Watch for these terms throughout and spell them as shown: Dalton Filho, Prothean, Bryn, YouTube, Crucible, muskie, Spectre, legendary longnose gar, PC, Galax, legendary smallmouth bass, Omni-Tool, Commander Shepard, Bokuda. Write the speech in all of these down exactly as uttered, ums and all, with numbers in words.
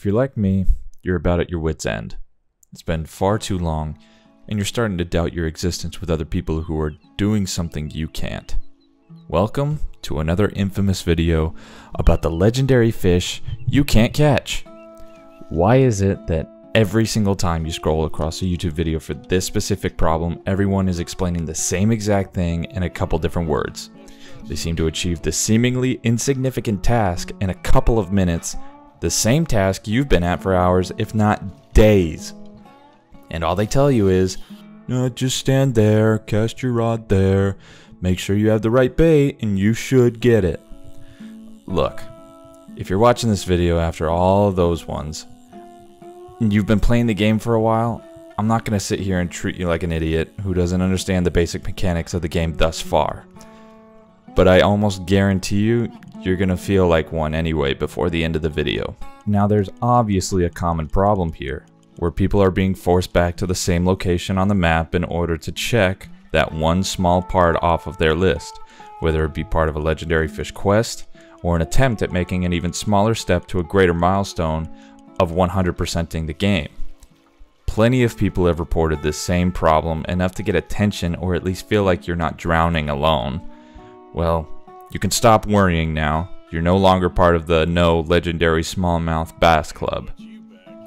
If you're like me, you're about at your wit's end. It's been far too long, and you're starting to doubt your existence with other people who are doing something you can't. Welcome to another infamous video about the legendary fish you can't catch. Why is it that every single time you scroll across a YouTube video for this specific problem, everyone is explaining the same exact thing in a couple different words? They seem to achieve the seemingly insignificant task in a couple of minutes, the same task you've been at for hours, if not days. And all they tell you is, no, just stand there, cast your rod there, make sure you have the right bait, and you should get it. Look, if you're watching this video after all of those ones, and you've been playing the game for a while, I'm not going to sit here and treat you like an idiot who doesn't understand the basic mechanics of the game thus far. But I almost guarantee you, you're going to feel like one anyway before the end of the video. Now there's obviously a common problem here, where people are being forced back to the same location on the map in order to check that one small part off of their list, whether it be part of a legendary fish quest, or an attempt at making an even smaller step to a greater milestone of one hundred percenting the game. Plenty of people have reported this same problem, enough to get attention or at least feel like you're not drowning alone. Well, you can stop worrying now. You're no longer part of the no legendary smallmouth bass club.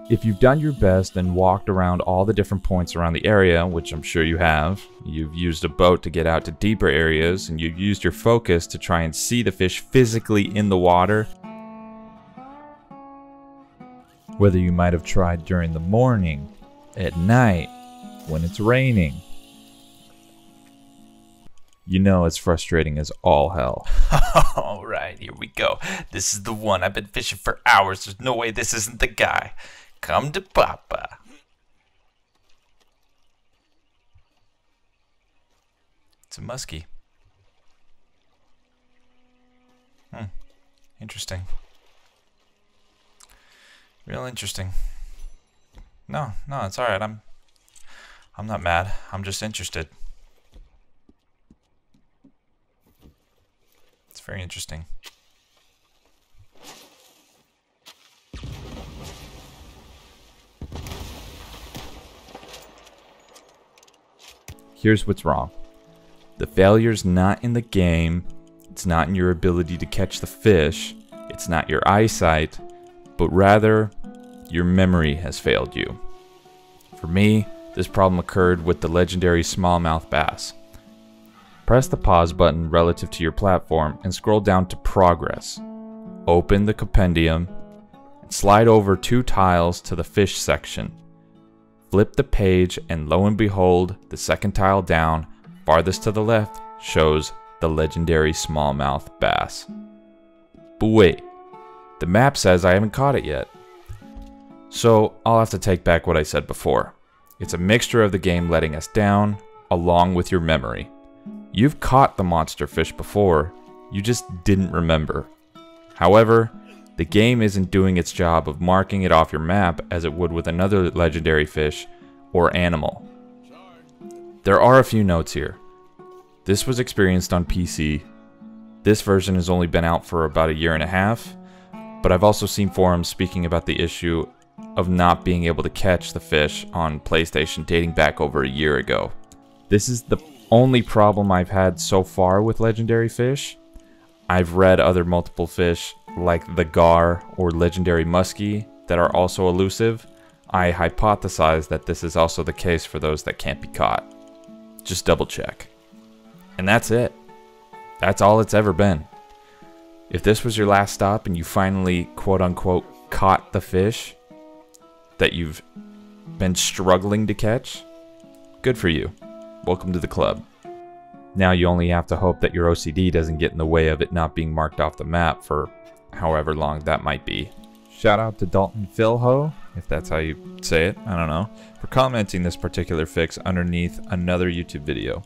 If you've done your best and walked around all the different points around the area, which I'm sure you have, you've used a boat to get out to deeper areas, and you've used your focus to try and see the fish physically in the water. Whether you might have tried during the morning, at night, when it's raining. You know it's frustrating as all hell. Alright, here we go. This is the one. I've been fishing for hours. There's no way this isn't the guy. Come to Papa. It's a muskie. Hmm. Interesting. Real interesting. No, no, it's alright. I'm I'm not mad. I'm just interested. It's very interesting. Here's what's wrong. The failure's not in the game, it's not in your ability to catch the fish, it's not your eyesight, but rather, your memory has failed you. For me, this problem occurred with the legendary smallmouth bass. Press the pause button relative to your platform and scroll down to Progress. Open the compendium and slide over two tiles to the Fish section. Flip the page and lo and behold, the second tile down, farthest to the left, shows the legendary smallmouth bass. But wait. The map says I haven't caught it yet. So I'll have to take back what I said before. It's a mixture of the game letting us down, along with your memory. You've caught the monster fish before, you just didn't remember. However, the game isn't doing its job of marking it off your map as it would with another legendary fish or animal. There are a few notes here. This was experienced on P C. This version has only been out for about a year and a half. But I've also seen forums speaking about the issue of not being able to catch the fish on PlayStation dating back over a year ago. This is the only problem I've had so far with legendary fish. I've read other multiple fish like the gar or legendary muskie that are also elusive. I hypothesize that this is also the case for those that can't be caught. Just double check. And that's it. That's all it's ever been. If this was your last stop and you finally, quote-unquote, caught the fish that you've been struggling to catch, good for you. Welcome to the club. Now you only have to hope that your O C D doesn't get in the way of it not being marked off the map for however long that might be. Shout out to Dalton Filho, if that's how you say it, I don't know, for commenting this particular fix underneath another YouTube video.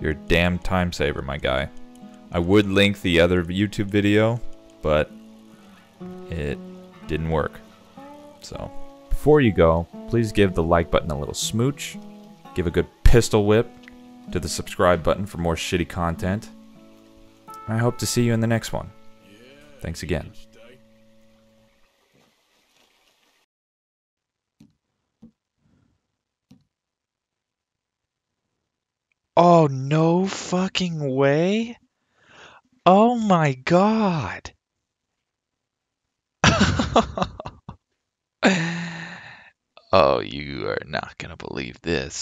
You're a damn time saver, my guy. I would link the other YouTube video, but it didn't work. So, before you go, please give the like button a little smooch, give a good pistol whip to the subscribe button for more shitty content, and I hope to see you in the next one. Thanks again. Oh, no fucking way. Oh my God. Oh, you are not gonna believe this.